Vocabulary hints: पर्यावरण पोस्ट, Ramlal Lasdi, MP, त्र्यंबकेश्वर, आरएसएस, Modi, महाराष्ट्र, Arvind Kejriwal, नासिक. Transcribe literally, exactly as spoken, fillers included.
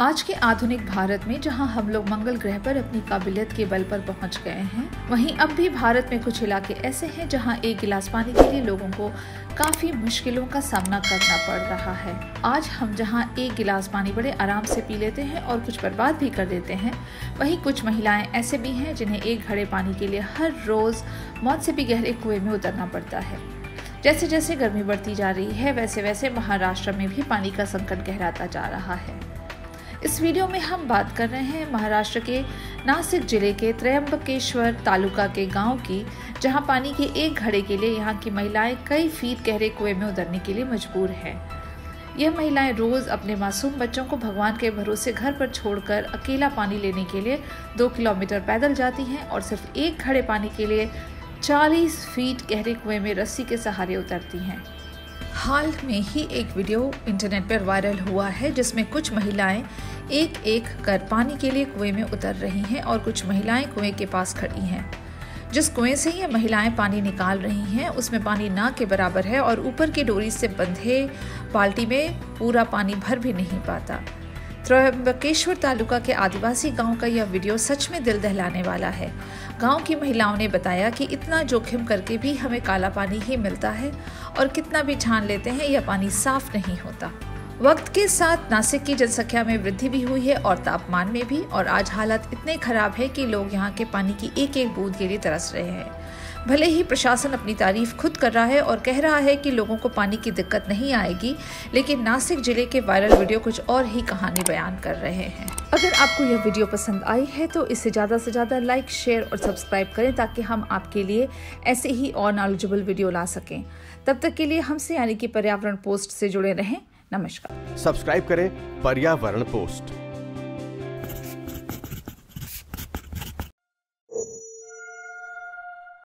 आज के आधुनिक भारत में जहां हम लोग मंगल ग्रह पर अपनी काबिलियत के बल पर पहुंच गए हैं, वहीं अब भी भारत में कुछ इलाके ऐसे हैं जहां एक गिलास पानी के लिए लोगों को काफी मुश्किलों का सामना करना पड़ रहा है। आज हम जहां एक गिलास पानी बड़े आराम से पी लेते हैं और कुछ बर्बाद भी कर देते हैं, वहीं कुछ महिलाएं ऐसे भी हैं जिन्हें एक घड़े पानी के लिए हर रोज मौत से भी गहरे कुएं में उतरना पड़ता है। जैसे जैसे गर्मी बढ़ती जा रही है, वैसे वैसे महाराष्ट्र में भी पानी का संकट गहराता जा रहा है। इस वीडियो में हम बात कर रहे हैं महाराष्ट्र के नासिक जिले के त्र्यंबकेश्वर तालुका के गांव की, जहां पानी के एक घड़े के लिए यहां की महिलाएं कई फीट गहरे कुएं में उतरने के लिए मजबूर हैं। यह महिलाएं रोज़ अपने मासूम बच्चों को भगवान के भरोसे घर पर छोड़कर अकेला पानी लेने के लिए दो किलोमीटर पैदल जाती हैं और सिर्फ एक घड़े पानी के लिए चालीस फीट गहरे कुएँ में रस्सी के सहारे उतरती हैं। हाल में ही एक वीडियो इंटरनेट पर वायरल हुआ है जिसमें कुछ महिलाएं एक एक कर पानी के लिए कुएं में उतर रही हैं और कुछ महिलाएं कुएं के पास खड़ी हैं। जिस कुएं से ये महिलाएं पानी निकाल रही हैं उसमें पानी ना के बराबर है और ऊपर की डोरी से बंधे बाल्टी में पूरा पानी भर भी नहीं पाता। त्र्यंबकेश्वर तालुका के आदिवासी गांव का यह वीडियो सच में दिल दहलाने वाला है। गांव की महिलाओं ने बताया कि इतना जोखिम करके भी हमें काला पानी ही मिलता है और कितना भी छान लेते हैं यह पानी साफ नहीं होता। वक्त के साथ नासिक की जनसंख्या में वृद्धि भी हुई है और तापमान में भी, और आज हालात इतने खराब है कि लोग यहाँ के पानी की एक एक बूंद के लिए तरस रहे हैं। भले ही प्रशासन अपनी तारीफ खुद कर रहा है और कह रहा है कि लोगों को पानी की दिक्कत नहीं आएगी, लेकिन नासिक जिले के वायरल वीडियो कुछ और ही कहानी बयान कर रहे हैं। अगर आपको यह वीडियो पसंद आई है तो इसे ज़्यादा से ज़्यादा लाइक, शेयर और सब्सक्राइब करें ताकि हम आपके लिए ऐसे ही और नॉलेजेबल वीडियो ला सकें। तब तक के लिए हमसे यानी कि पर्यावरण पोस्ट से जुड़े रहें। नमस्कार। सब्सक्राइब करें पर्यावरण पोस्ट।